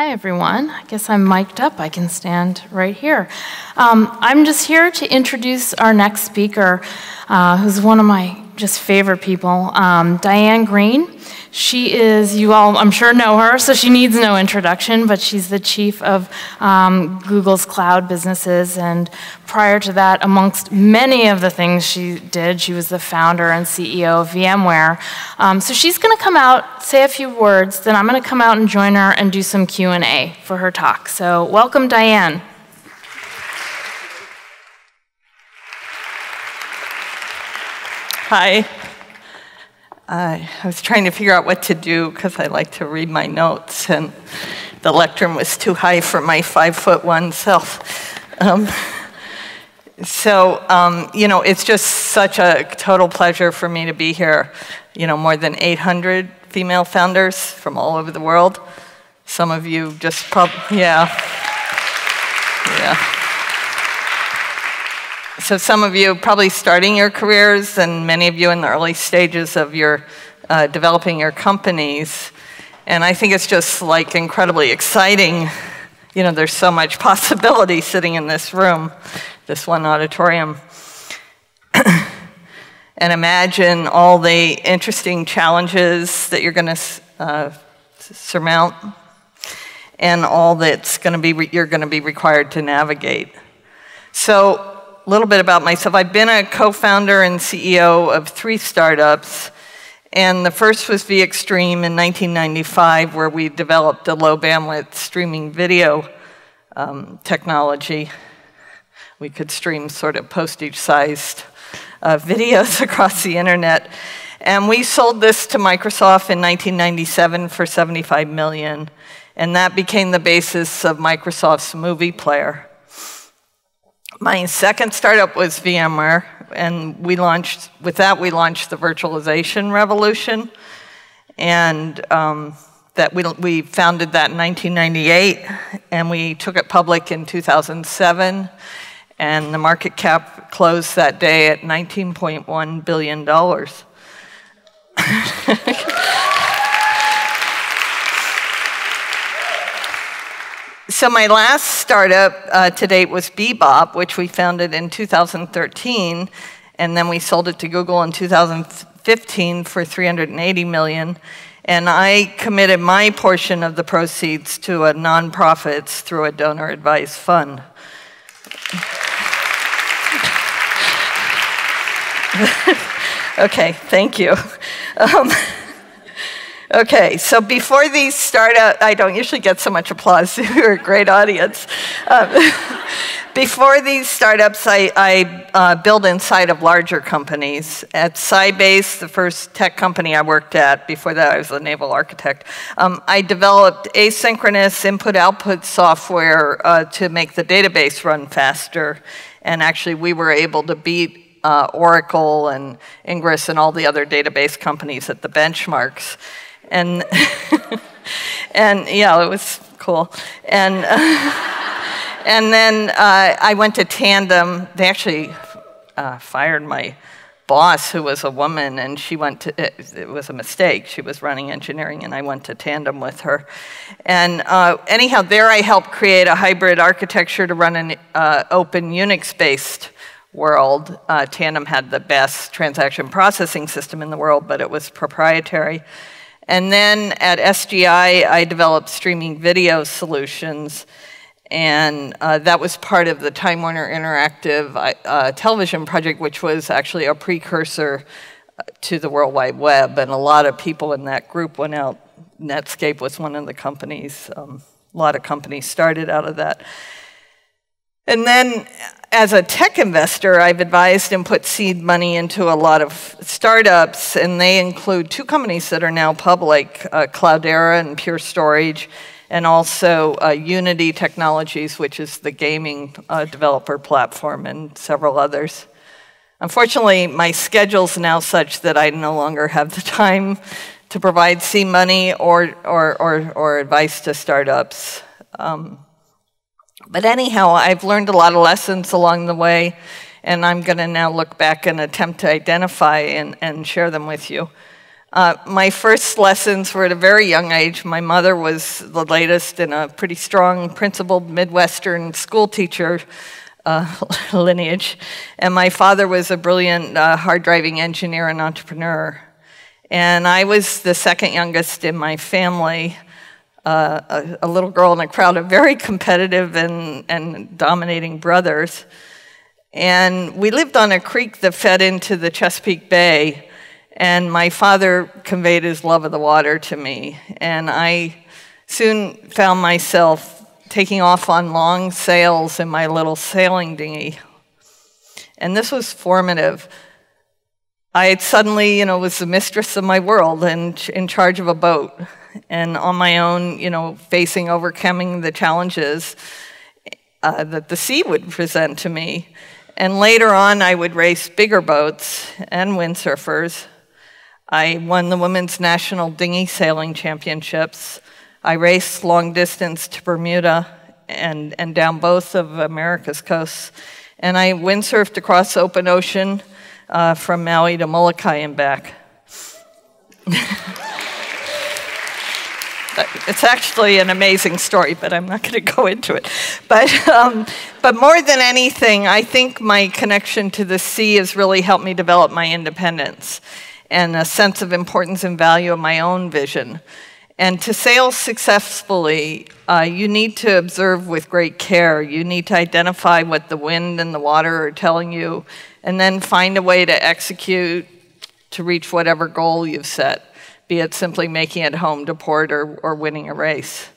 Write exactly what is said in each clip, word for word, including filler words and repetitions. Hi everyone, I guess I'm mic'd up, I can stand right here. Um, I'm just here to introduce our next speaker, uh, who's one of my just favorite people, um, Diane Greene. She is, you all I'm sure know her, so she needs no introduction, but she's the chief of um, Google's cloud businesses, and prior to that, amongst many of the things she did, she was the founder and C E O of VMware. Um, so she's gonna come out, say a few words, then I'm gonna come out and join her and do some Q and A for her talk. So welcome, Diane. Hi. Uh, I was trying to figure out what to do because I like to read my notes, and the lectern was too high for my five foot one self. Um, so, um, you know, it's just such a total pleasure for me to be here. You know, more than eight hundred female founders from all over the world. Some of you just probably, yeah. Yeah. So some of you probably starting your careers, and many of you in the early stages of your uh, developing your companies. And I think it's just like incredibly exciting. You know, there's so much possibility sitting in this room, this one auditorium. And imagine all the interesting challenges that you're going to uh, surmount, and all that's going to be re you're going to be required to navigate. So. A little bit about myself. I've been a co-founder and C E O of three startups, and the first was VXtreme in nineteen ninety-five, where we developed a low-bandwidth streaming video um, technology. We could stream sort of postage-sized uh, videos across the internet, and we sold this to Microsoft in nineteen ninety-seven for seventy-five million dollars, and that became the basis of Microsoft's movie player. My second startup was VMware, and we launched, with that we launched the virtualization revolution, and um, that we, we founded that in nineteen ninety-eight, and we took it public in two thousand seven, and the market cap closed that day at nineteen point one billion dollars. So my last startup uh, to date was Bebop, which we founded in two thousand thirteen, and then we sold it to Google in two thousand fifteen for three hundred eighty million dollars. And I committed my portion of the proceeds to a nonprofit through a donor-advised fund. Okay, thank you. Um, Okay, so before these startup, I don't usually get so much applause, you're a great audience. Um, before these startups, I, I uh, built inside of larger companies. At Sybase, the first tech company I worked at, before that I was a naval architect, um, I developed asynchronous input-output software uh, to make the database run faster, and actually we were able to beat uh, Oracle and Ingress and all the other database companies at the benchmarks. And, and yeah, it was cool. And, uh, and then uh, I went to Tandem. They actually uh, fired my boss, who was a woman, and she went to, it, it was a mistake. She was running engineering, and I went to Tandem with her. And uh, anyhow, there I helped create a hybrid architecture to run an uh, open Unix-based world. Uh, Tandem had the best transaction processing system in the world, but it was proprietary. And then at S G I, I developed streaming video solutions, and uh, that was part of the Time Warner Interactive uh, television project, which was actually a precursor to the World Wide Web, and a lot of people in that group went out. Netscape was one of the companies. Um, a lot of companies started out of that. And then, as a tech investor, I've advised and put seed money into a lot of startups, and they include two companies that are now public, uh, Cloudera and Pure Storage, and also uh, Unity Technologies, which is the gaming uh, developer platform, and several others. Unfortunately, my schedule's now such that I no longer have the time to provide seed money or, or, or, or advice to startups. Um, But anyhow, I've learned a lot of lessons along the way, and I'm going to now look back and attempt to identify and, and share them with you. Uh, my first lessons were at a very young age. My mother was the latest in a pretty strong, principled Midwestern school teacher uh, lineage, and my father was a brilliant uh, hard-driving engineer and entrepreneur. And I was the second youngest in my family, uh, a, a little girl in a crowd of very competitive and, and dominating brothers. And we lived on a creek that fed into the Chesapeake Bay. And my father conveyed his love of the water to me. And I soon found myself taking off on long sails in my little sailing dinghy. And this was formative. I had suddenly, you know, was the mistress of my world and in charge of a boat. And on my own, you know, facing, overcoming the challenges uh, that the sea would present to me. And later on, I would race bigger boats and windsurfers. I won the Women's National Dinghy Sailing Championships. I raced long distance to Bermuda and, and down both of America's coasts. And I windsurfed across open ocean uh, from Maui to Molokai and back. It's actually an amazing story, but I'm not going to go into it. But, um, but more than anything, I think my connection to the sea has really helped me develop my independence and a sense of importance and value of my own vision. And to sail successfully, uh, you need to observe with great care. You need to identify what the wind and the water are telling you, and then find a way to execute to reach whatever goal you've set, be it simply making it home to port or, or winning a race.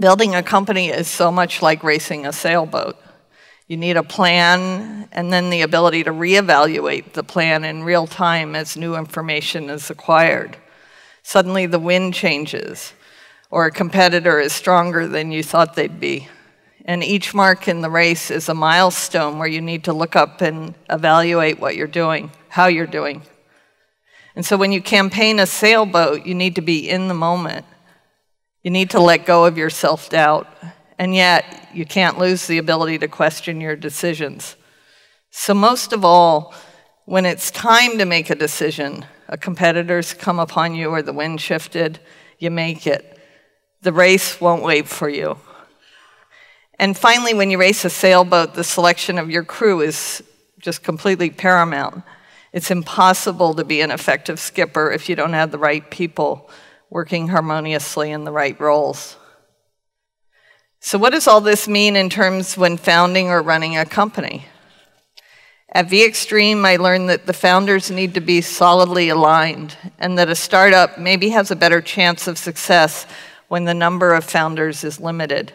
Building a company is so much like racing a sailboat. You need a plan, and then the ability to reevaluate the plan in real time as new information is acquired. Suddenly the wind changes, or a competitor is stronger than you thought they'd be. And each mark in the race is a milestone where you need to look up and evaluate what you're doing, how you're doing. And so when you campaign a sailboat, you need to be in the moment. You need to let go of your self-doubt. And yet, you can't lose the ability to question your decisions. So most of all, when it's time to make a decision, a competitor's come upon you or the wind shifted, you make it. The race won't wait for you. And finally, when you race a sailboat, the selection of your crew is just completely paramount. It's impossible to be an effective skipper if you don't have the right people working harmoniously in the right roles. So what does all this mean in terms when founding or running a company? At VXtreme, I learned that the founders need to be solidly aligned and that a startup maybe has a better chance of success when the number of founders is limited.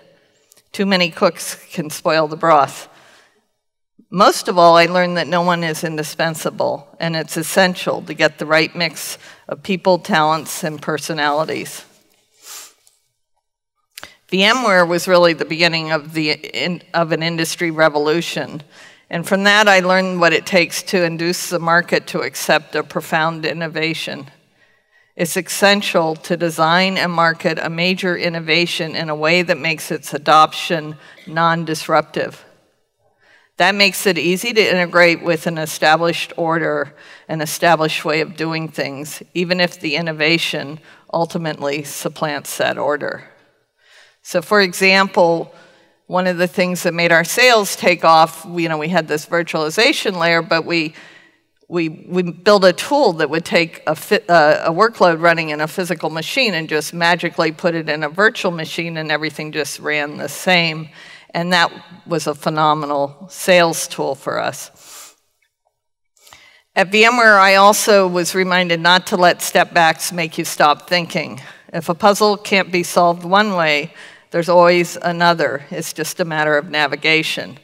Too many cooks can spoil the broth. Most of all, I learned that no one is indispensable and it's essential to get the right mix of people, talents, and personalities. VMware was really the beginning of, the in, of an industry revolution. And from that, I learned what it takes to induce the market to accept a profound innovation. It's essential to design and market a major innovation in a way that makes its adoption non-disruptive. That makes it easy to integrate with an established order, an established way of doing things, even if the innovation ultimately supplants that order. So for example, one of the things that made our sales take off, you know, we had this virtualization layer, but we, we, we built a tool that would take a, fit, uh, a workload running in a physical machine and just magically put it in a virtual machine and everything just ran the same. And that was a phenomenal sales tool for us. At VMware, I also was reminded not to let step backs make you stop thinking. If a puzzle can't be solved one way, there's always another. It's just a matter of navigation.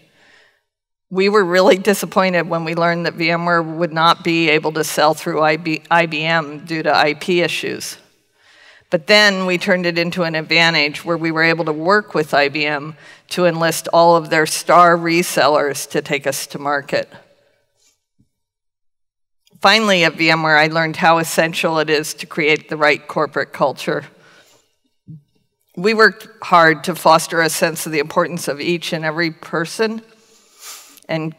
We were really disappointed when we learned that VMware would not be able to sell through I B M due to I P issues. But then we turned it into an advantage where we were able to work with I B M to enlist all of their star resellers to take us to market. Finally, at VMware, I learned how essential it is to create the right corporate culture. We worked hard to foster a sense of the importance of each and every person, and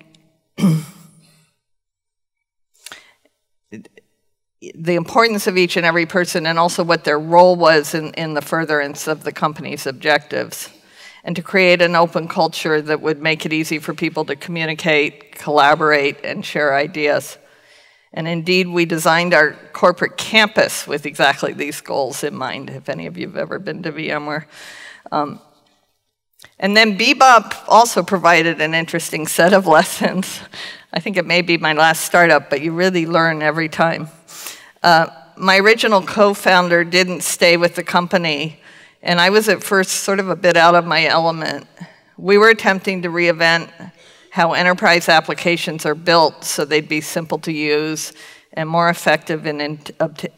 the importance of each and every person and also what their role was in, in the furtherance of the company's objectives, and to create an open culture that would make it easy for people to communicate, collaborate, and share ideas. And indeed, we designed our corporate campus with exactly these goals in mind, if any of you have ever been to VMware. Um, and then Bebop also provided an interesting set of lessons. I think it may be my last startup, but you really learn every time. Uh, my original co-founder didn't stay with the company, and I was at first sort of a bit out of my element. We were attempting to reinvent how enterprise applications are built so they'd be simple to use and more effective in, in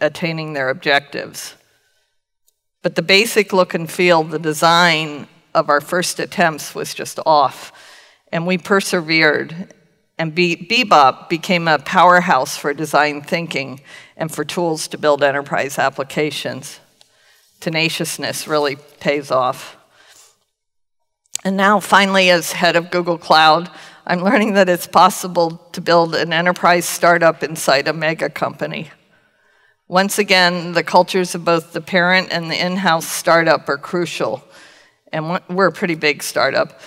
attaining their objectives. But the basic look and feel, the design of our first attempts was just off, and we persevered, and Be Bebop became a powerhouse for design thinking and for tools to build enterprise applications. Tenaciousness really pays off. And now, finally, as head of Google Cloud, I'm learning that it's possible to build an enterprise startup inside a mega company. Once again, the cultures of both the parent and the in-house startup are crucial. And we're a pretty big startup.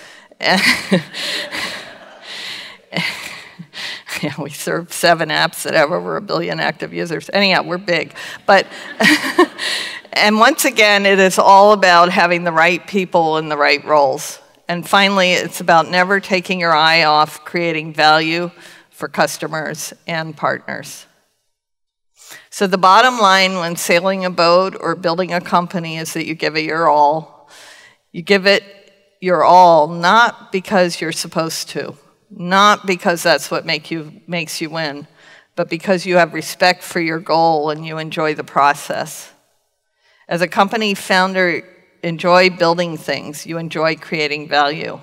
Yeah, we serve seven apps that have over a billion active users. Anyhow, we're big. But and once again, it is all about having the right people in the right roles. And finally, it's about never taking your eye off creating value for customers and partners. So the bottom line when sailing a boat or building a company is that you give it your all. You give it your all, not because you're supposed to, not because that's what make you, makes you win, but because you have respect for your goal and you enjoy the process. As a company founder, enjoy building things, you enjoy creating value.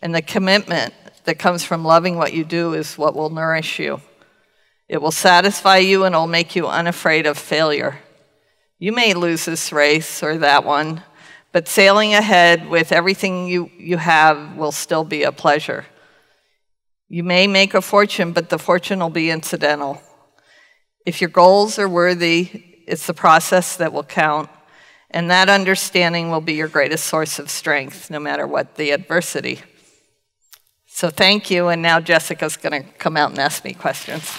And the commitment that comes from loving what you do is what will nourish you. It will satisfy you and it will make you unafraid of failure. You may lose this race or that one, but sailing ahead with everything you, you have will still be a pleasure. You may make a fortune, but the fortune will be incidental. If your goals are worthy, it's the process that will count. And that understanding will be your greatest source of strength, no matter what the adversity. So thank you, and now Jessica's going to come out and ask me questions.